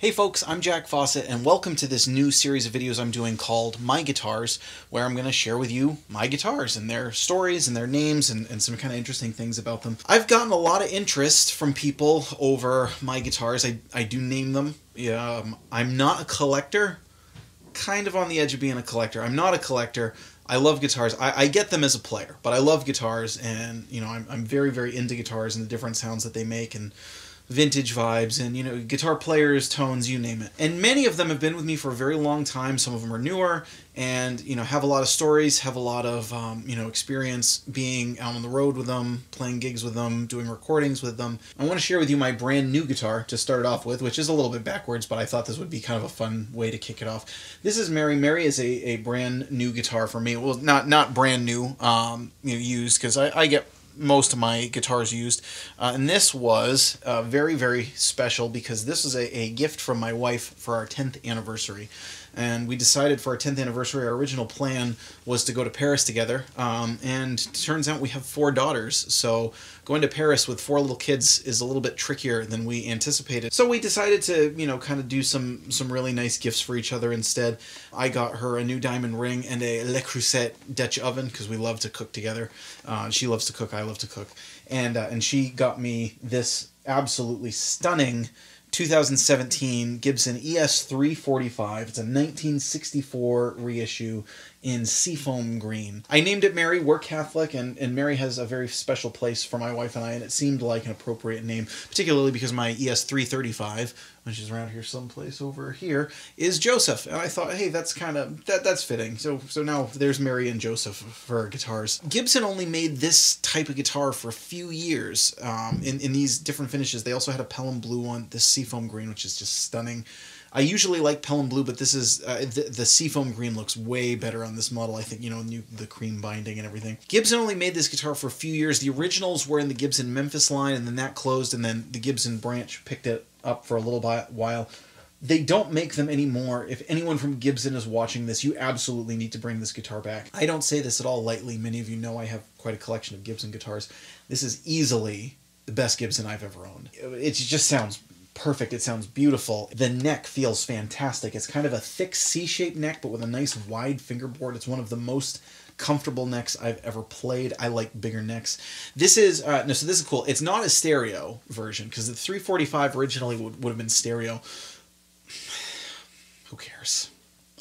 Hey folks, I'm Jack Fossett and welcome to this new series of videos I'm doing called My Guitars, where I'm going to share with you my guitars and their stories and their names and some kind of interesting things about them. I've gotten a lot of interest from people over my guitars. I do name them. I'm not a collector, kind of on the edge of being a collector. I'm not a collector. I love guitars. I get them as a player, but I love guitars and, you know, I'm very, very into guitars and the different sounds that they make and vintage vibes and, you know, guitar players, tones, you name it. And many of them have been with me for a very long time. Some of them are newer and, you know, have a lot of stories, have a lot of, you know, experience being out on the road with them, playing gigs with them, doing recordings with them. I want to share with you my brand new guitar to start off with, which is a little bit backwards, but I thought this would be kind of a fun way to kick it off. This is Mary. Mary is a brand new guitar for me. Well, not brand new, you know, used, because I get most of my guitars used, and this was very, very special because this is a gift from my wife for our 10th anniversary. And we decided for our 10th anniversary, our original plan was to go to Paris together, and it turns out we have four daughters, so going to Paris with four little kids is a little bit trickier than we anticipated. So we decided to, you know, kind of do some really nice gifts for each other instead. I got her a new diamond ring and a Le Creuset Dutch oven because we love to cook together. She loves to cook, I love to cook. And she got me this absolutely stunning 2017 Gibson ES-345. It's a 1964 reissue in seafoam green. I named it Mary. We're Catholic, and Mary has a very special place for my wife and I, and it seemed like an appropriate name, particularly because my ES-335, which is around here someplace over here, is Joseph. And I thought, hey, that's kind of, that's fitting. So now there's Mary and Joseph for our guitars. Gibson only made this type of guitar for a few years in these different finishes. They also had a Pelham Blue one, this seafoam green, which is just stunning. I usually like Pelham Blue, but this is, the seafoam green looks way better on this model, I think, you know, the cream binding and everything. Gibson only made this guitar for a few years. The originals were in the Gibson Memphis line, and then that closed, and then the Gibson branch picked it up for a little while. They don't make them anymore. If anyone from Gibson is watching this, you absolutely need to bring this guitar back. I don't say this at all lightly. Many of you know I have quite a collection of Gibson guitars. This is easily the best Gibson I've ever owned. It just sounds perfect. It sounds beautiful. The neck feels fantastic. It's kind of a thick C-shaped neck, but with a nice wide fingerboard. It's one of the most comfortable necks I've ever played. I like bigger necks. This is, no, so this is cool. It's not a stereo version, because the 345 originally would have been stereo. Who cares?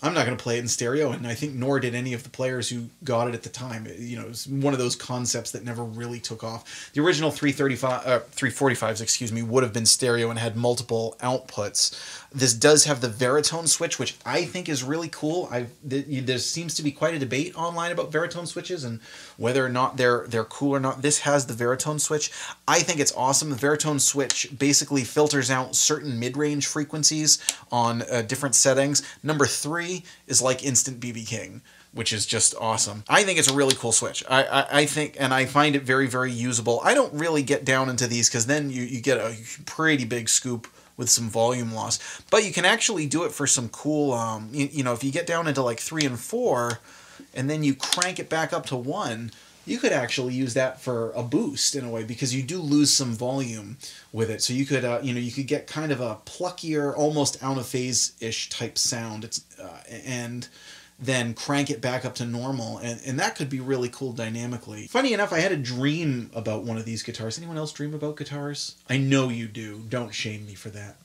I'm not going to play it in stereo, and I think nor did any of the players who got it at the time. You know, it's one of those concepts that never really took off. The original 345s, excuse me, would have been stereo and had multiple outputs. This does have the Varitone switch, which I think is really cool. There seems to be quite a debate online about Varitone switches and whether or not they're cool or not. This has the Varitone switch. I think it's awesome. The Varitone switch basically filters out certain mid-range frequencies on different settings. Number 3 is like instant BB King, which is just awesome. I think it's a really cool switch. I think, and I find it very, very usable. I don't really get down into these because then you get a pretty big scoop with some volume loss. But you can actually do it for some cool, you know, if you get down into like 3 and 4 and then you crank it back up to 1, you could actually use that for a boost in a way because you do lose some volume with it. So you could, you know, you could get kind of a pluckier, almost out of phase-ish type sound. It's and then crank it back up to normal, and that could be really cool dynamically. Funny enough, I had a dream about one of these guitars. Anyone else dream about guitars? I know you do. Don't shame me for that.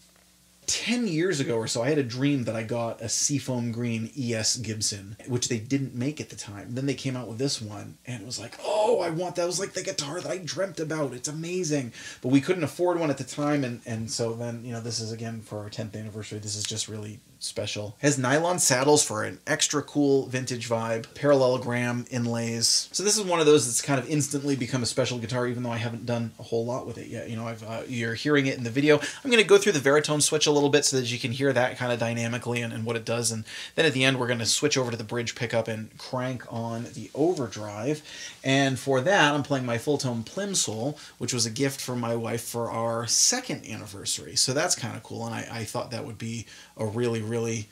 10 years ago or so, I had a dream that I got a seafoam green ES Gibson, which they didn't make at the time. Then they came out with this one, and it was like, oh, I want that. It was like the guitar that I dreamt about. It's amazing. But we couldn't afford one at the time, and so then, you know, this is, again, for our 10th anniversary. This is just really special. Has nylon saddles for an extra cool vintage vibe, parallelogram inlays. So this is one of those that's kind of instantly become a special guitar, even though I haven't done a whole lot with it yet. You know, you're hearing it in the video. I'm going to go through the Varitone switch a little bit so that you can hear that kind of dynamically and what it does. And then at the end, we're going to switch over to the bridge pickup and crank on the overdrive. And for that, I'm playing my Fulltone Plimsoul, which was a gift from my wife for our 2nd anniversary. So that's kind of cool. And I thought that would be a really, really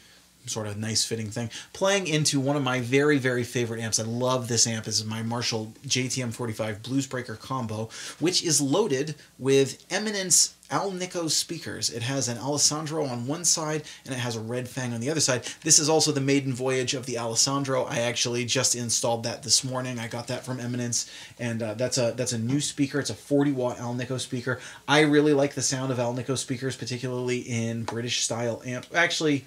sort of nice fitting thing, playing into one of my very, very favorite amps. I love this amp. This is my Marshall JTM45 Bluesbreaker combo, which is loaded with Eminence Alnico speakers. It has an Alessandro on one side and it has a Red Fang on the other side. This is also the maiden voyage of the Alessandro. I actually just installed that this morning. I got that from Eminence, and that's a new speaker. It's a 40-watt Alnico speaker. I really like the sound of Alnico speakers, particularly in British style amps. Actually,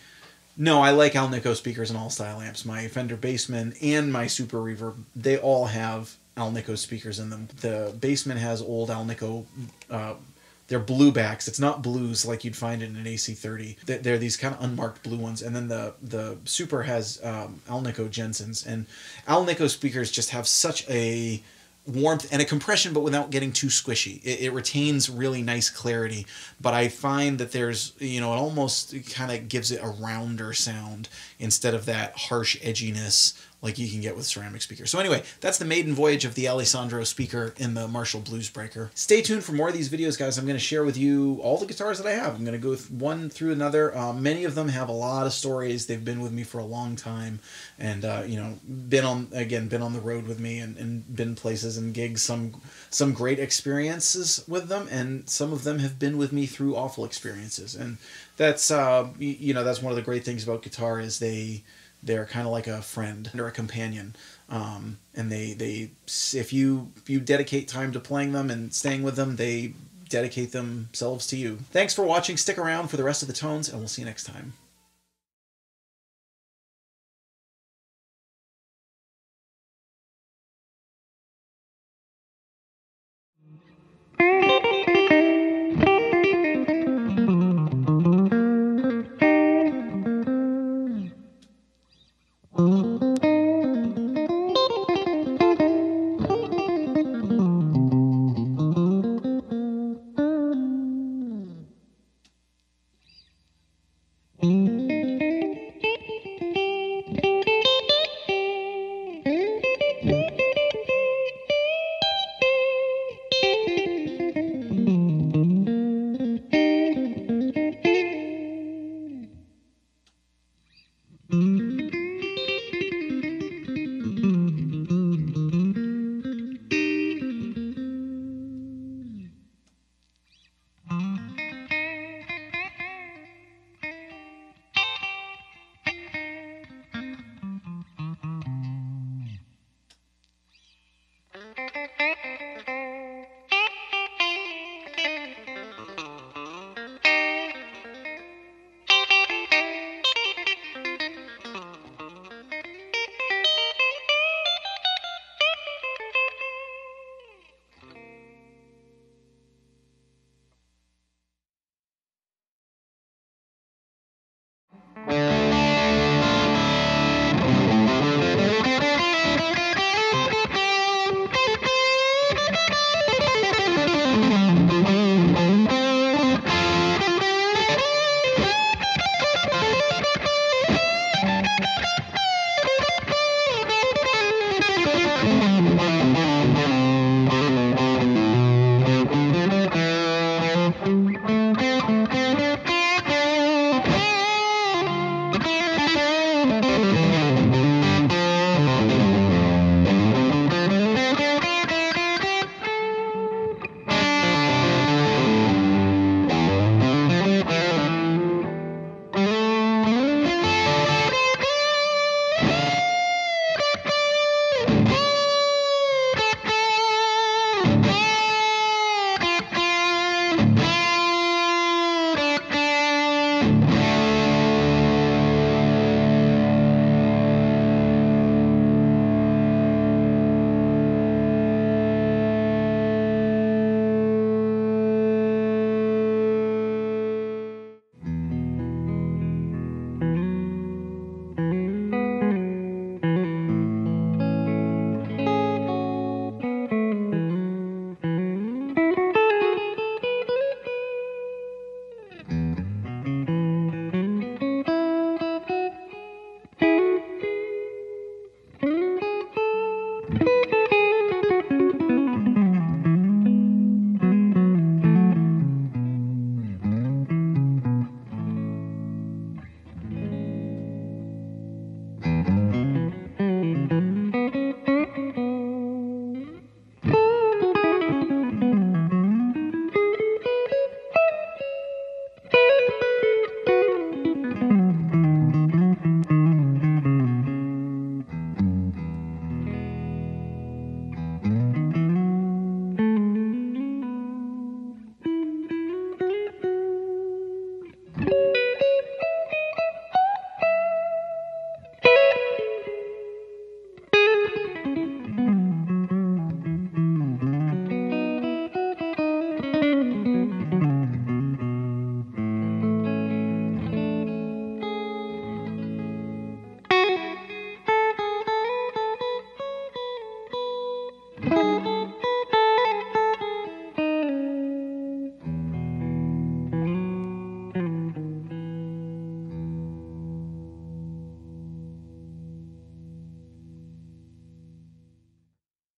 no, I like Alnico speakers in all style amps. My Fender Bassman and my Super Reverb, they all have Alnico speakers in them. The Bassman has old Alnico. They're blue backs. It's not blues like you'd find in an AC-30. They're these kind of unmarked blue ones. And then the Super has Alnico Jensens. And Alnico speakers just have such a warmth and a compression, but without getting too squishy. It retains really nice clarity, but I find that there's, you know, it almost kind of gives it a rounder sound instead of that harsh edginess like you can get with ceramic speakers. So anyway, that's the maiden voyage of the Alessandro speaker in the Marshall Bluesbreaker. Stay tuned for more of these videos, guys. I'm going to share with you all the guitars that I have. I'm going to go one through another. Many of them have a lot of stories. They've been with me for a long time, and you know, been on the road with me, and been places and gigs. Some great experiences with them, and some of them have been with me through awful experiences. And that's you know, that's one of the great things about guitar is they're kind of like a friend or a companion, and if you dedicate time to playing them and staying with them, they dedicate themselves to you. Thanks for watching. Stick around for the rest of the tones, and we'll see you next time.